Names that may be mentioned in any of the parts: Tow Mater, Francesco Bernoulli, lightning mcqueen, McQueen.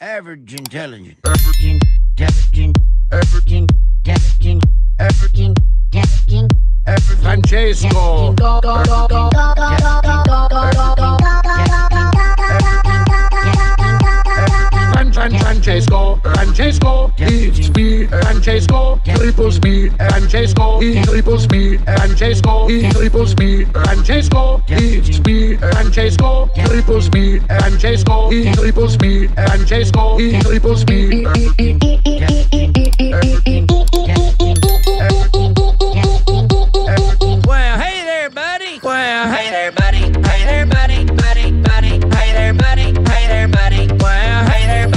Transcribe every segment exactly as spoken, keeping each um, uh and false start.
Average intelligence. Average intelligence. Average intelligence. Average intelligence. Average Francesco. Francesco, Francesco, it's speed, Francesco, triple speed, Francesco, he triple speed, Francesco, he triple speed, Francesco, it's speed, Francesco, triple speed, Francesco, he triple speed, Francesco, he triple speed, well, hey there, buddy. Well, hey there, buddy. Hey there, buddy, buddy, buddy, hey there, buddy, hey there, buddy. Well, hey there, buddy.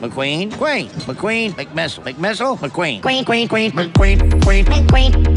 McQueen, McQueen, McQueen, McQueen, McMissile, McMissile, McQueen, Queen, Queen, Queen, McQueen, Queen, McQueen,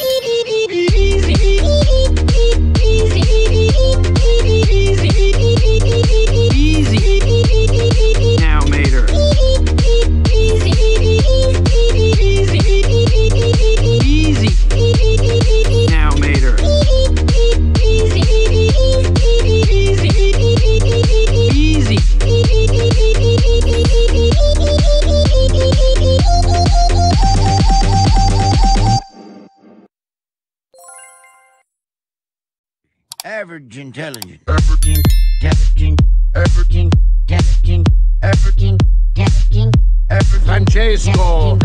Easy, easy now, Mater. Average intelligence. Average intelligence. Average intelligence. Average intelligence. Average Francesco.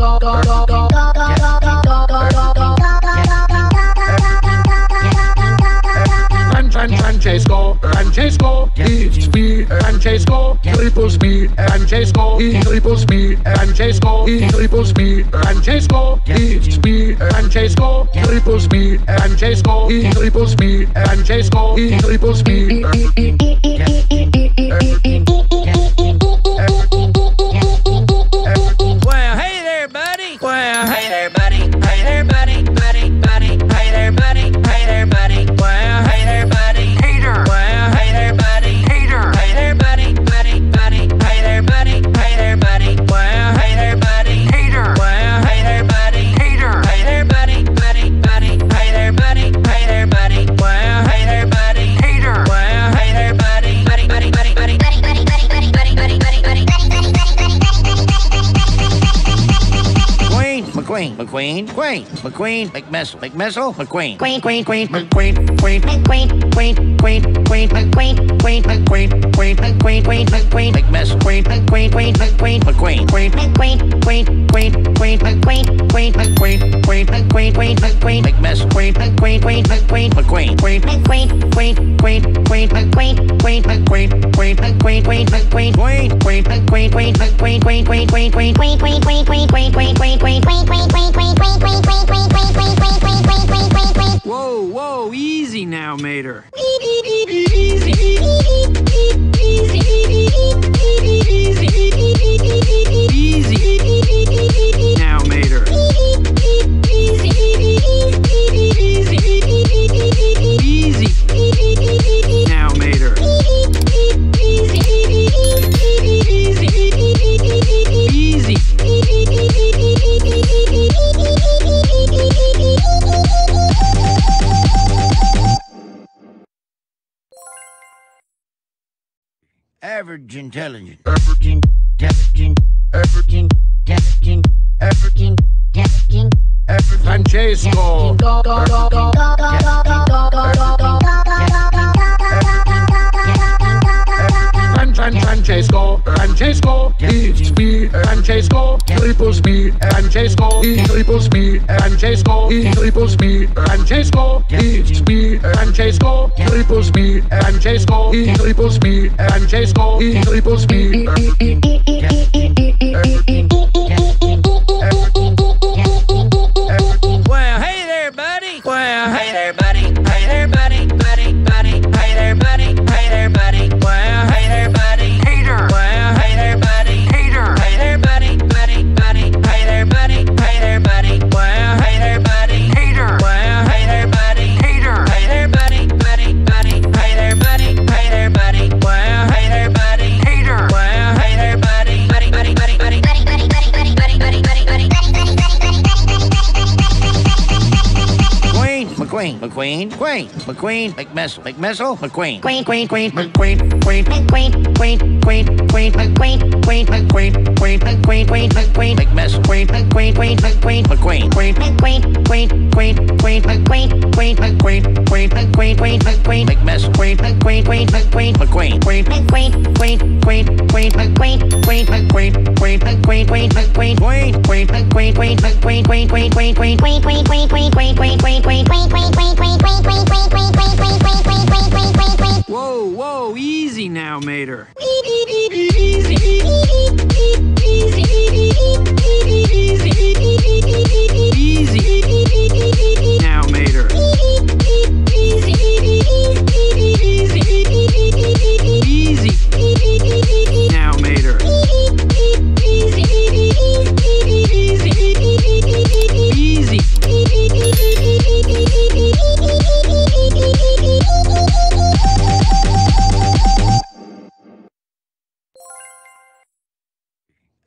Francesco, Francesco, it's speed, Francesco, triple speed, Francesco, he triple speed, Francesco, he triple speed, Francesco, it's speed, Francesco, triple speed, Francesco, he triple speed, Francesco, he triple speed. Well, hey there, buddy. Well, hey there, buddy. Hey there, buddy, buddy, buddy, hey there, buddy, hey there, buddy. Well, hey there, buddy. McQueen, McQueen, McQueen, McQueen, McMissile, McMissile, McQueen, Queen, Queen, Queen, McQueen, Queen, McQueen, Queen, Queen, Queen, McQueen, Queen, McQueen, Queen, McQueen, Queen, McQueen, McMissile, Queen, McQueen, Queen, McQueen, McQueen, Queen, McQueen, Queen, Queen, Queen, McQueen, Queen, McQueen, Queen, McQueen, Queen, McQueen, McMissile, Queen, McQueen, Queen, McQueen, McQueen, Queen, McQueen, Queen, Queen, Queen, McQueen, Queen, McQueen, Queen, McQueen, Queen, McQueen, Queen, Queen, McQueen, Queen, McQueen, Queen, Queen, Queen, Queen, Queen, Queen, Queen, Queen, Queen, Queen, Queen, Queen. Whoa, whoa, easy now, Mater. Easy now, Mater. Easy now, Mater. Average intelligence. Average intelligence. Average intelligence. Average intelligence. Average Francesco. Francesco. Francesco, it's me, Francesco, triple speed, Francesco, triple speed, Francesco, triple speed, Francesco, it's me, Francesco, triple speed, Francesco, triple speed, Francesco, triple speed. McQueen, McQueen, McQueen, McMissile, McMissile, McQueen, Queen, Queen, Queen, McQueen, Queen, McQueen, Queen, Queen, Queen, McQueen, Queen, McQueen, Queen, McQueen, Queen, McQueen, McMissile, Queen, McQueen, Queen, McQueen, McQueen, Queen, McQueen, Queen, Queen, Queen, McQueen, Queen, McQueen, Queen, McQueen, Queen, McQueen, McMissile, Queen, McQueen, Queen, McQueen, McQueen, Queen, McQueen, Queen, Queen, Queen, McQueen, Queen, McQueen, Queen, McQueen, Queen, McQueen, Queen, Queen, McQueen, Queen, McQueen, Queen, Queen, Queen, Queen, Queen, Queen, Queen, Queen, Queen, Queen, Queen, Queen, Queen, Queen. Whoa, whoa, easy now, Mater. Easy, easy now, Mater.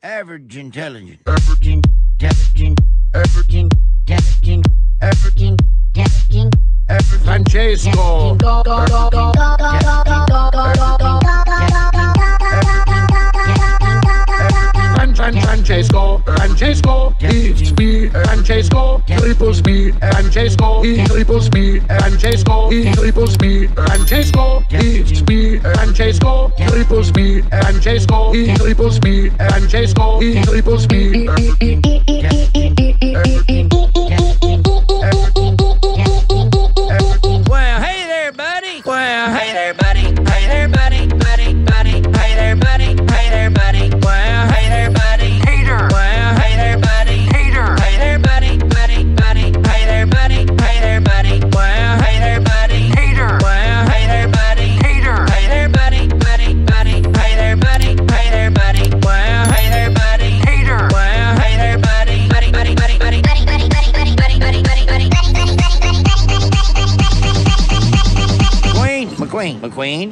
Average intelligent. Average intelligent. Average intelligent. Average intelligent. Average Francesco. Francesco, Francesco, it's me, Francesco, triple speed, Francesco, triple speed, Francesco, triple speed, Francesco, it's me, Francesco, triple speed, Francesco, triple speed, Francesco, triple speed. Well, hey there, buddy. Well, hey there, buddy. Hey there, buddy, buddy, buddy. Hey there, buddy. Hey there, buddy. Well, hey there, buddy. McQueen, McQueen,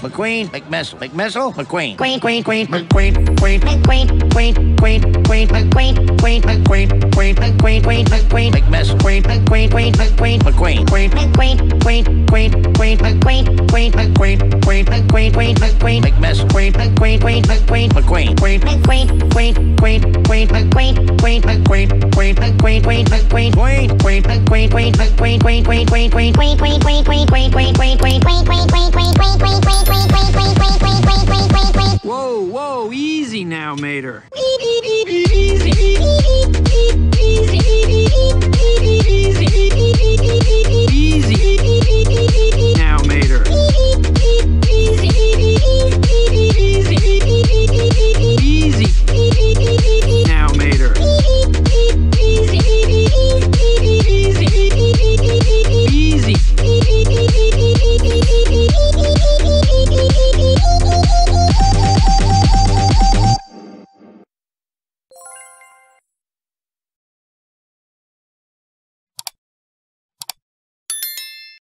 McQueen, McQueen, McMissile, McMissile, McQueen, Queen, Queen, Queen, McQueen, Queen, McQueen, Queen, Queen, Queen, McQueen, Queen, McQueen, Queen, McQueen, Queen, McQueen, McMissile, Queen, McQueen, Queen, McQueen, McQueen, Queen, McQueen, Queen, Queen, Queen, McQueen, Queen, McQueen, Queen, McQueen, Queen, McQueen, McMissile, Queen, McQueen, Queen, McQueen, McQueen, Queen, McQueen, Queen, Queen, Queen, McQueen, Queen, McQueen, Queen, McQueen, Queen, McQueen, Queen, Queen, McQueen, Queen, McQueen, Queen, Queen, Queen, Queen, Queen, Queen, Queen, Queen, Queen, Queen, Queen, Queen. Whoa, whoa, easy now, Mater.